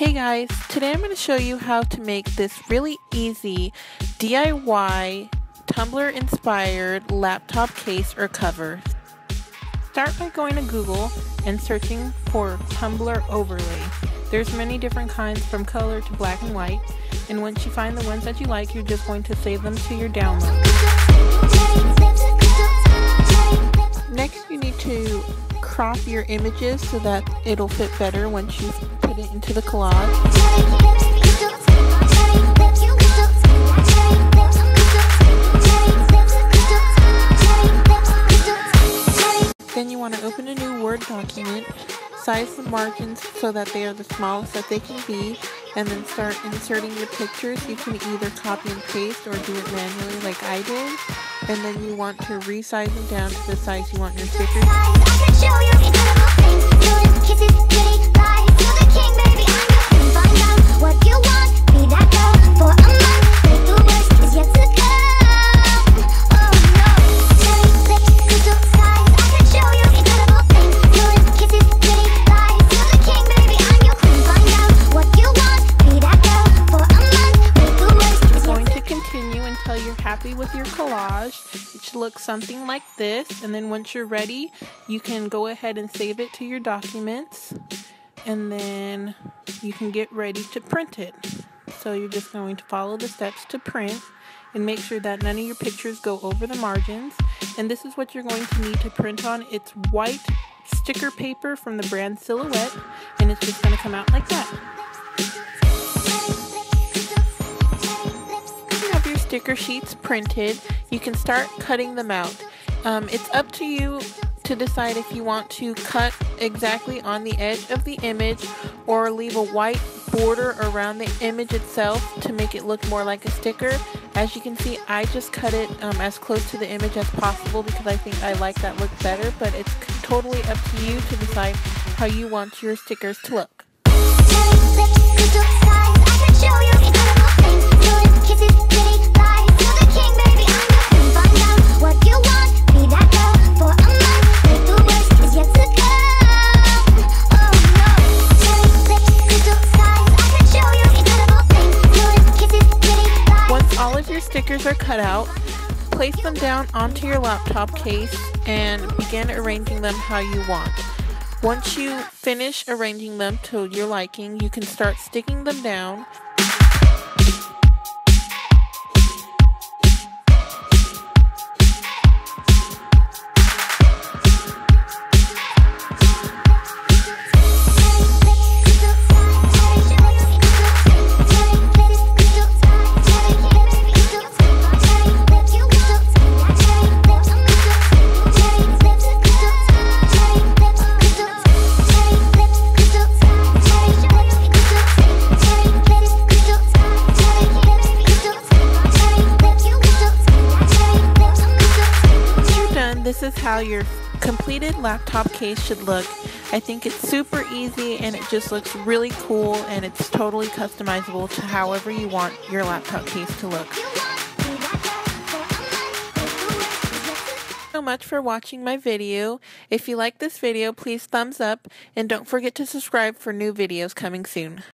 Hey guys, today I'm going to show you how to make this really easy DIY Tumblr inspired laptop case or cover. Start by going to Google and searching for Tumblr overlay. There's many different kinds from color to black and white, and once you find the ones that you like, you're just going to save them to your download. Next you need to crop your images so that it'll fit better once you've put it into the collage. Then you want to open a new Word document, size the margins so that they are the smallest that they can be, and then start inserting your pictures. You can either copy and paste or do it manually like I did. And then you want to resize them down to the size you want your stickers. Happy with your collage, it should look something like this, and then once you're ready you can go ahead and save it to your documents, and then you can get ready to print it. So you're just going to follow the steps to print and make sure that none of your pictures go over the margins. And this is what you're going to need to print on. It's white sticker paper from the brand Silhouette, and it's just going to come out like that. Sticker sheets printed, you can start cutting them out. It's up to you to decide if you want to cut exactly on the edge of the image or leave a white border around the image itself to make it look more like a sticker. As you can see, I just cut it as close to the image as possible because I think I like that look better, but it's totally up to you to decide how you want your stickers to look. Stickers are cut out, place them down onto your laptop case and begin arranging them how you want. Once you finish arranging them to your liking, you can start sticking them down. This is how your completed laptop case should look. I think it's super easy and it just looks really cool, and it's totally customizable to however you want your laptop case to look. Thank you so much for watching my video. If you like this video, please thumbs up and don't forget to subscribe for new videos coming soon.